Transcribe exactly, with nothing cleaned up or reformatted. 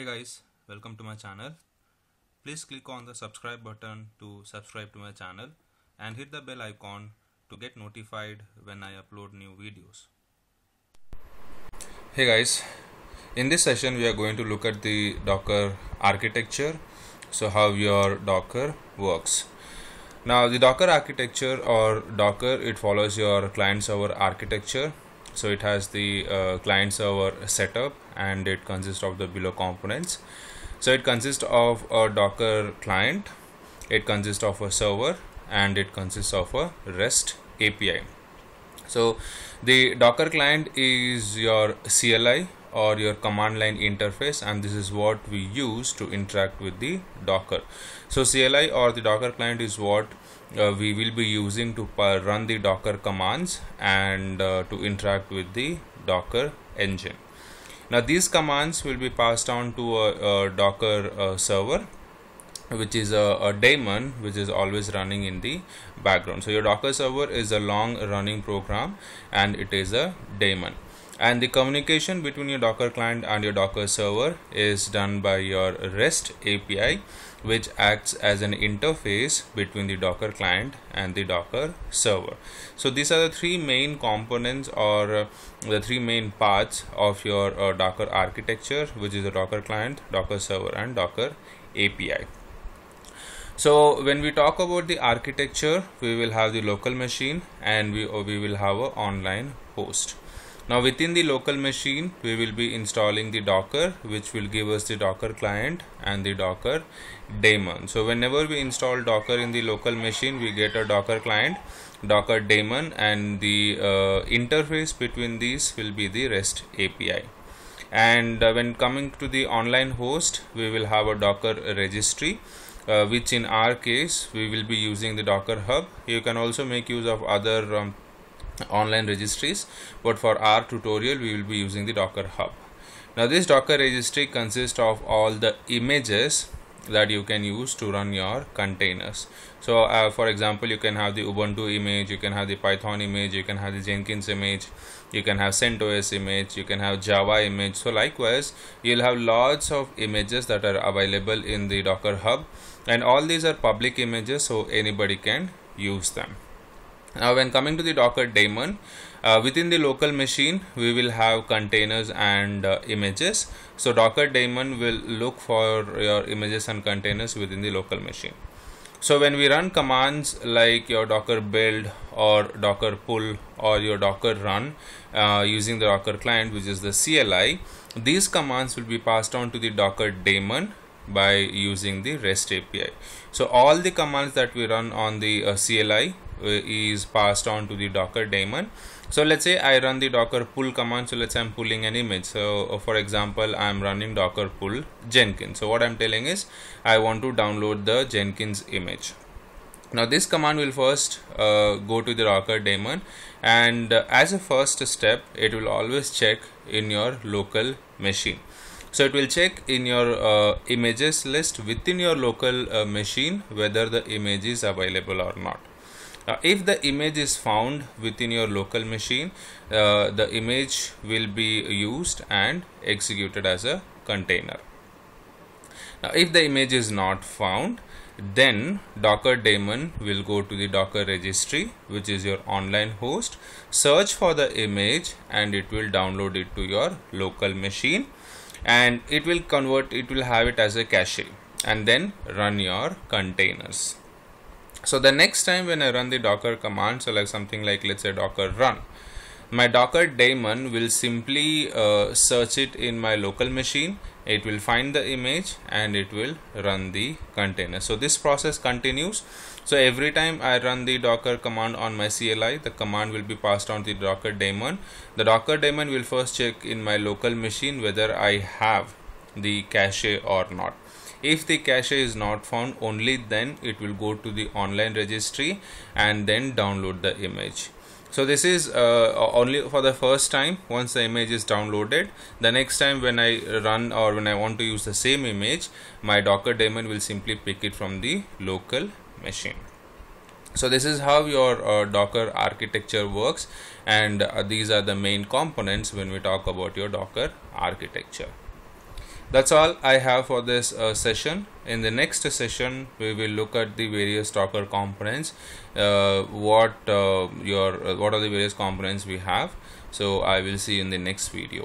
Hey guys, welcome to my channel. Please click on the subscribe button to subscribe to my channel and hit the bell icon to get notified when I upload new videos. Hey guys, in this session we are going to look at the Docker architecture, so how your Docker works. Now the Docker architecture or Docker, it follows your client server architecture. So it has the uh, client server setup and it consists of the below components. So it consists of a Docker client, it consists of a server, and it consists of a REST A P I. So the Docker client is your C L I or your command line interface, and this is what we use to interact with the Docker. So C L I or the Docker client is what uh, we will be using to run the Docker commands and uh, to interact with the Docker engine. Now these commands will be passed on to a, a Docker uh, server, which is a, a daemon which is always running in the background. So your Docker server is a long running program and it is a daemon. And the communication between your Docker client and your Docker server is done by your REST A P I, which acts as an interface between the Docker client and the Docker server. So these are the three main components or uh, the three main parts of your uh, Docker architecture, which is the Docker client, Docker server, and Docker A P I. So when we talk about the architecture, we will have the local machine and we, we will have an online host. Now within the local machine, we will be installing the Docker, which will give us the Docker client and the Docker daemon. So whenever we install Docker in the local machine, we get a Docker client, Docker daemon, and the uh, interface between these will be the REST A P I. And uh, when coming to the online host, we will have a Docker registry, uh, which in our case, we will be using the Docker Hub. You can also make use of other um, online registries, but for our tutorial we will be using the Docker Hub. Now this Docker registry consists of all the images that you can use to run your containers. So uh, for example, you can have the Ubuntu image, you can have the Python image, you can have the Jenkins image, you can have CentOS image, you can have Java image. So likewise, you'll have lots of images that are available in the Docker Hub, and all these are public images, so anybody can use them. Now when coming to the Docker daemon, uh, within the local machine we will have containers and uh, images. So Docker daemon will look for your images and containers within the local machine. So when we run commands like your Docker build or Docker pull or your Docker run uh, using the Docker client, which is the C L I, these commands will be passed on to the Docker daemon by using the REST A P I. So all the commands that we run on the uh, C L I is passed on to the Docker daemon. So let's say I run the Docker pull command. So let's say I'm pulling an image. So for example, I'm running Docker pull Jenkins. So what I'm telling is I want to download the Jenkins image. Now this command will first uh, go to the Docker daemon, and uh, as a first step, it will always check in your local machine. So it will check in your uh, images list within your local uh, machine whether the image is available or not. Now, if the image is found within your local machine, uh, the image will be used and executed as a container. Now, if the image is not found, then Docker daemon will go to the Docker registry, which is your online host, search for the image, and it will download it to your local machine, and it will convert, it will have it as a cache, and then run your containers. So the next time when I run the Docker command, so like something like let's say Docker run, my Docker daemon will simply uh, search it in my local machine. It will find the image and it will run the container. So this process continues. So every time I run the Docker command on my C L I, the command will be passed on to the Docker daemon. The Docker daemon will first check in my local machine whether I have the cache or not. If the cache is not found, only then it will go to the online registry and then download the image. So this is uh, only for the first time. Once the image is downloaded, the next time when I run or when I want to use the same image, my Docker daemon will simply pick it from the local machine. So this is how your uh, Docker architecture works, and uh, these are the main components when we talk about your Docker architecture. That's all I have for this uh, session. In the next session, we will look at the various Docker components. Uh, what uh, your uh, what are the various components we have? So I will see you in the next video.